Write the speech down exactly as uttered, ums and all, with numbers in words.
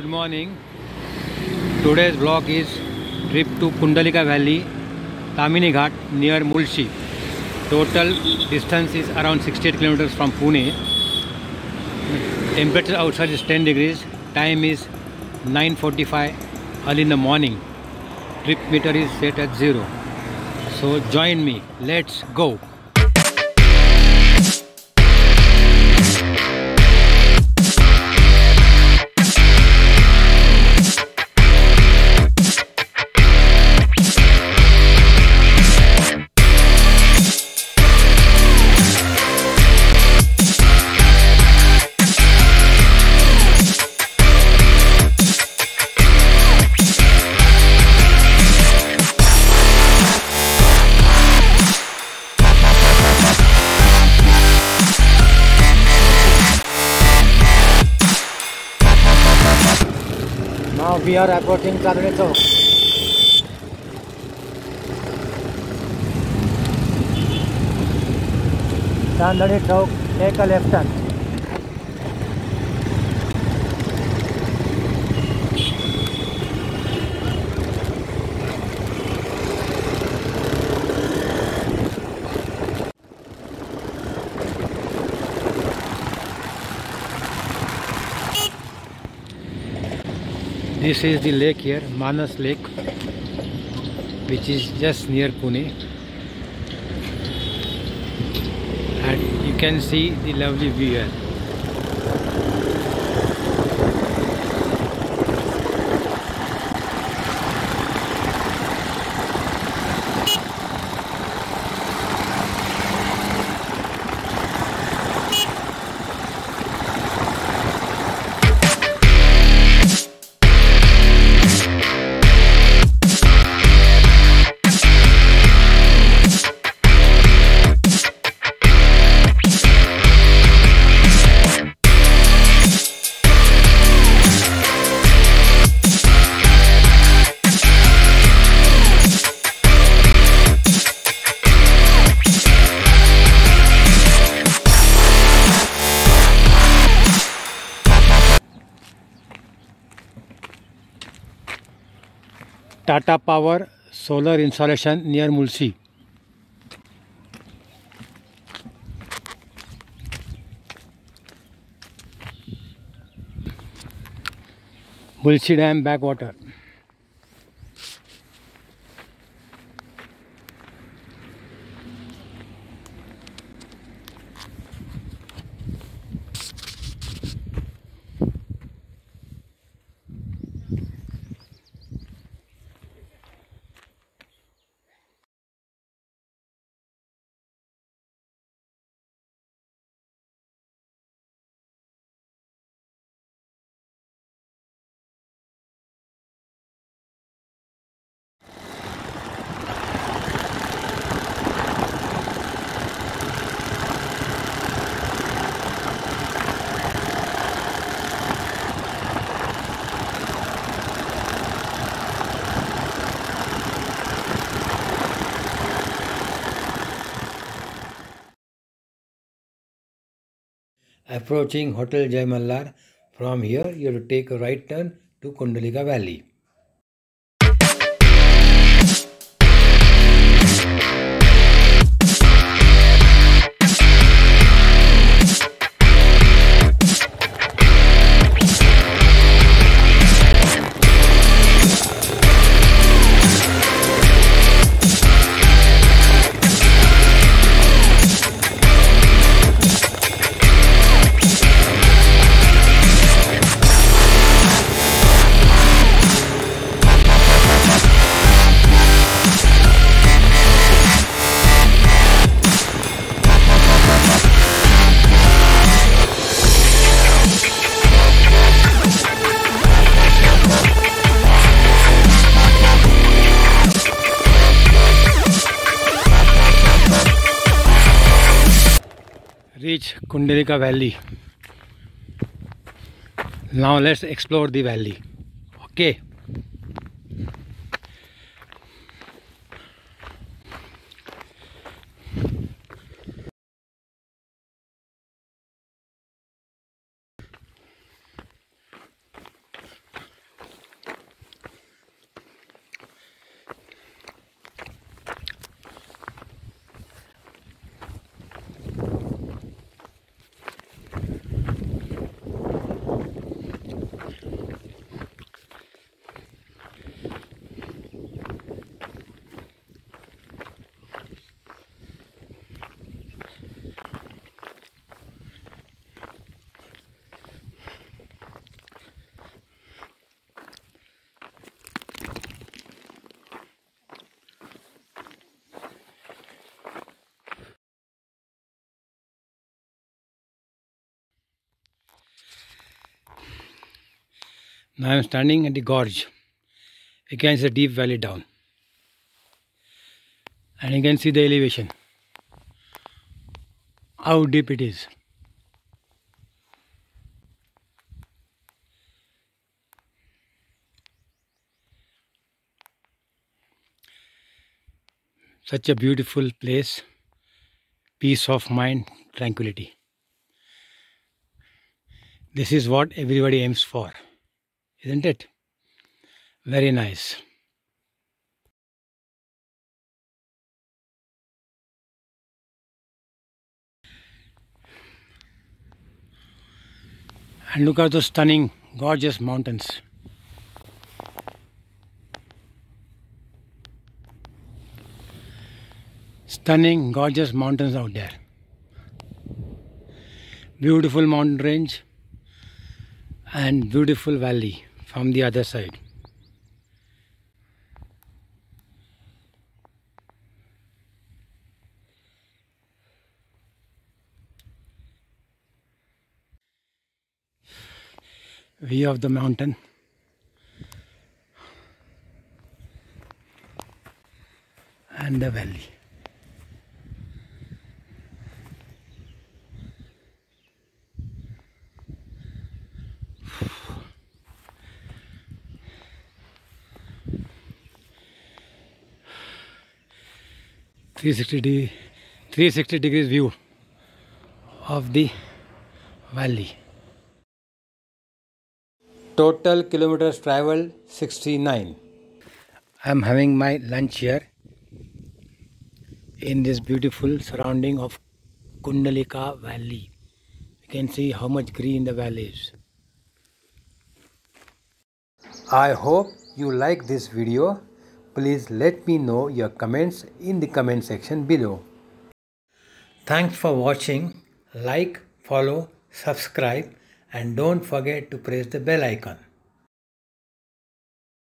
Good morning. Today's vlog is trip to Kundalika Valley, Tamini Ghat near Mulshi. Total distance is around sixty-eight kilometers from Pune. Temperature outside is ten degrees. Time is nine forty-five early in the morning. Trip meter is set at zero. So join me. Let's go. Now we are approaching Chandarit Tau. Chandarit Tau, take a left turn. This is the lake here, Manas Lake, which is just near Pune, and you can see the lovely view here. Tata Power Solar installation near Mulshi. Mulshi Dam backwater. Approaching Hotel Jaimalar, from here you have to take a right turn to Kundalika Valley. Reach Kundalika Valley. Now let's explore the valley. Okay. Now I am standing at the gorge. You can see a deep valley down. And you can see the elevation. How deep it is. Such a beautiful place. Peace of mind, tranquility. This is what everybody aims for, isn't it? Very nice. And look at those stunning, gorgeous mountains. Stunning, gorgeous mountains out there. Beautiful mountain range and beautiful valley from the other side. View of the mountain. And the valley. three sixty degrees view of the valley. Total kilometers traveled sixty-nine. I am having my lunch here in this beautiful surrounding of Kundalika Valley. You can see how much green the valley is. I hope you like this video. Please let me know your comments in the comment section below. Thanks for watching. Like, follow, subscribe, and don't forget to press the bell icon.